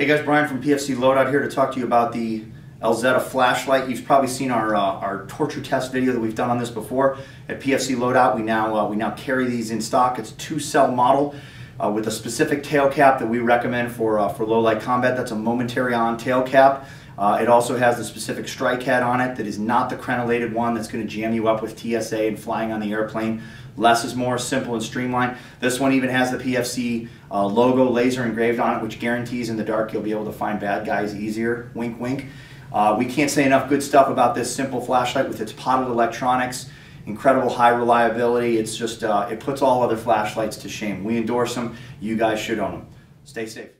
Hey guys, Brian from PFC Loadout here to talk to you about the Elzetta flashlight. You've probably seen our torture test video that we've done on this before. At PFC Loadout, we now carry these in stock. It's a 2-cell model with a specific tail cap that we recommend for low light combat. That's a momentary on tail cap. It also has the specific strike hat on it that is not the crenellated one that's going to jam you up with TSA and flying on the airplane. Less is more, simple and streamlined. This one even has the PFC logo laser engraved on it, which guarantees in the dark you'll be able to find bad guys easier. Wink, wink. We can't say enough good stuff about this simple flashlight with its potted electronics. Incredible high reliability. It's just, it puts all other flashlights to shame. We endorse them. You guys should own them. Stay safe.